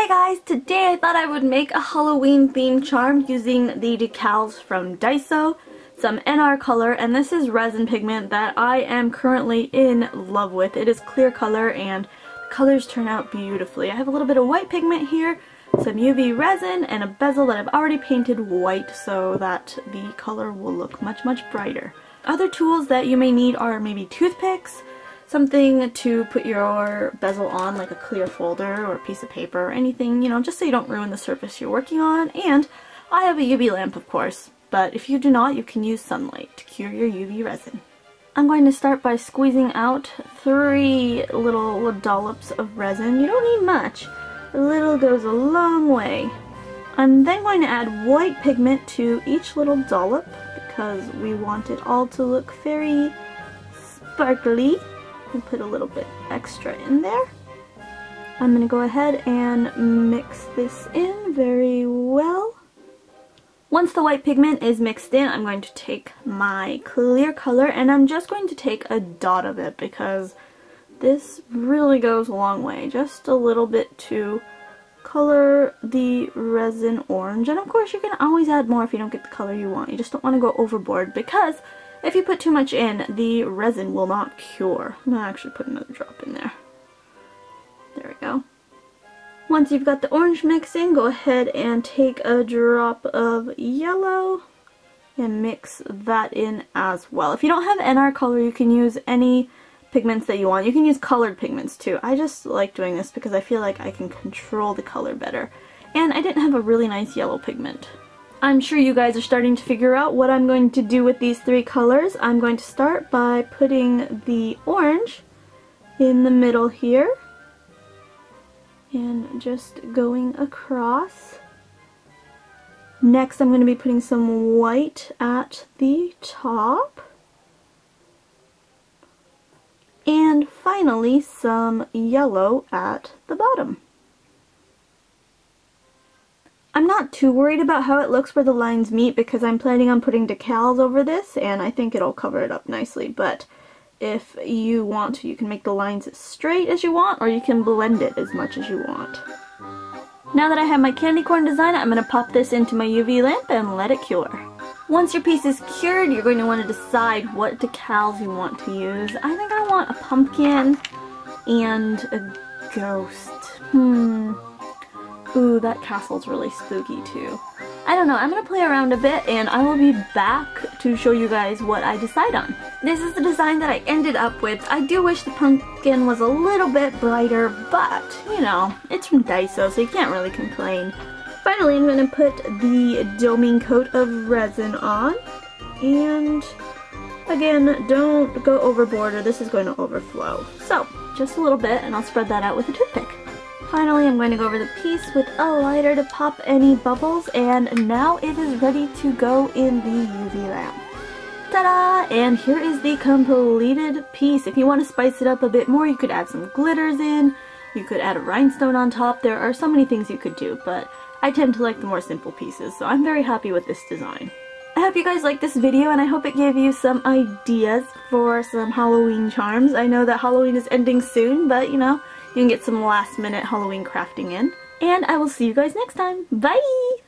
Hey guys, today I thought I would make a Halloween themed charm using the decals from Daiso, some NR color, and this is resin pigment that I am currently in love with. It is clear color and the colors turn out beautifully. I have a little bit of white pigment here, some UV resin, and a bezel that I've already painted white so that the color will look much, much brighter. Other tools that you may need are maybe toothpicks, something to put your bezel on, like a clear folder or a piece of paper or anything, you know, just so you don't ruin the surface you're working on. And I have a UV lamp, of course, but if you do not, you can use sunlight to cure your UV resin. I'm going to start by squeezing out 3 little dollops of resin. You don't need much. A little goes a long way. I'm then going to add white pigment to each little dollop because we want it all to look very sparkly. And put a little bit extra in there. I'm going to go ahead and mix this in very well. Once the white pigment is mixed in, I'm going to take my clear color and I'm just going to take a dot of it because this really goes a long way. Just a little bit to color the resin orange, and of course you can always add more if you don't get the color you want. You just don't want to go overboard because if you put too much in, the resin will not cure. I'm going to actually put another drop in there. There we go. Once you've got the orange mix in, go ahead and take a drop of yellow and mix that in as well. If you don't have NR color, you can use any pigments that you want. You can use colored pigments too. I just like doing this because I feel like I can control the color better. And I didn't have a really nice yellow pigment. I'm sure you guys are starting to figure out what I'm going to do with these 3 colors. I'm going to start by putting the orange in the middle here and just going across. Next, I'm going to be putting some white at the top. And finally, some yellow at the bottom. I'm not too worried about how it looks where the lines meet because I'm planning on putting decals over this and I think it'll cover it up nicely, but if you want to, you can make the lines as straight as you want or you can blend it as much as you want. Now that I have my candy corn design, I'm going to pop this into my UV lamp and let it cure. Once your piece is cured, you're going to want to decide what decals you want to use. I think I want a pumpkin and a ghost. Ooh, that castle's really spooky too. I don't know, I'm going to play around a bit and I will be back to show you guys what I decide on. This is the design that I ended up with. I do wish the pumpkin was a little bit brighter, but, you know, it's from Daiso, so you can't really complain. Finally, I'm going to put the doming coat of resin on. And, again, don't go overboard or this is going to overflow. So, just a little bit and I'll spread that out with a toothpick. Finally, I'm going to go over the piece with a lighter to pop any bubbles, and now it is ready to go in the UV lamp. Ta-da! And here is the completed piece. If you want to spice it up a bit more, you could add some glitters in, you could add a rhinestone on top. There are so many things you could do, but I tend to like the more simple pieces, so I'm very happy with this design. I hope you guys liked this video and I hope it gave you some ideas for some Halloween charms. I know that Halloween is ending soon, but you know, you can get some last minute Halloween crafting in. And I will see you guys next time. Bye!